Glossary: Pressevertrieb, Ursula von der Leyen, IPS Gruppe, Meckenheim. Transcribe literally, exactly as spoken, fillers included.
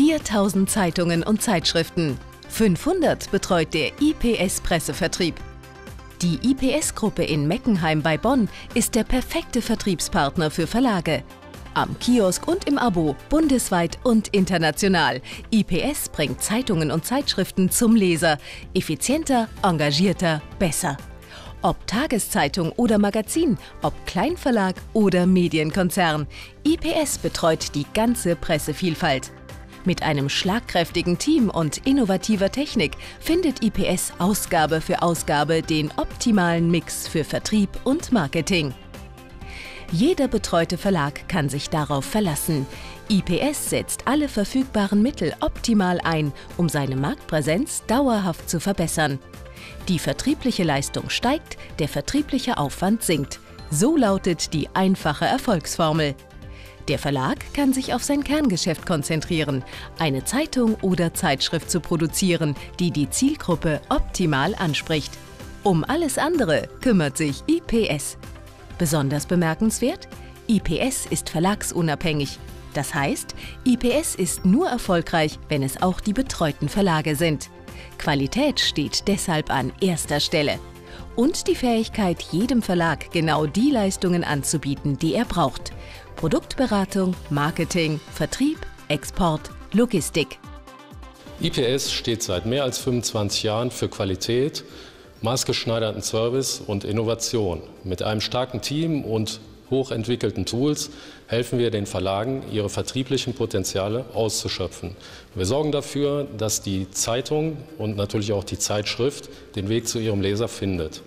viertausend Zeitungen und Zeitschriften. fünfhundert betreut der I P S-Pressevertrieb. Die I P S-Gruppe in Meckenheim bei Bonn ist der perfekte Vertriebspartner für Verlage. Am Kiosk und im Abo, bundesweit und international. I P S bringt Zeitungen und Zeitschriften zum Leser. Effizienter, engagierter, besser. Ob Tageszeitung oder Magazin, ob Kleinverlag oder Medienkonzern. I P S betreut die ganze Pressevielfalt. Mit einem schlagkräftigen Team und innovativer Technik findet I P S Ausgabe für Ausgabe den optimalen Mix für Vertrieb und Marketing. Jeder betreute Verlag kann sich darauf verlassen. I P S setzt alle verfügbaren Mittel optimal ein, um seine Marktpräsenz dauerhaft zu verbessern. Die vertriebliche Leistung steigt, der vertriebliche Aufwand sinkt. So lautet die einfache Erfolgsformel. Der Verlag kann sich auf sein Kerngeschäft konzentrieren, eine Zeitung oder Zeitschrift zu produzieren, die die Zielgruppe optimal anspricht. Um alles andere kümmert sich I P S. Besonders bemerkenswert: I P S ist verlagsunabhängig. Das heißt, I P S ist nur erfolgreich, wenn es auch die betreuten Verlage sind. Qualität steht deshalb an erster Stelle. Und die Fähigkeit, jedem Verlag genau die Leistungen anzubieten, die er braucht. Produktberatung, Marketing, Vertrieb, Export, Logistik. I P S steht seit mehr als fünfundzwanzig Jahren für Qualität, maßgeschneiderten Service und Innovation. Mit einem starken Team und hochentwickelten Tools helfen wir den Verlagen, ihre vertrieblichen Potenziale auszuschöpfen. Wir sorgen dafür, dass die Zeitung und natürlich auch die Zeitschrift den Weg zu ihrem Leser findet.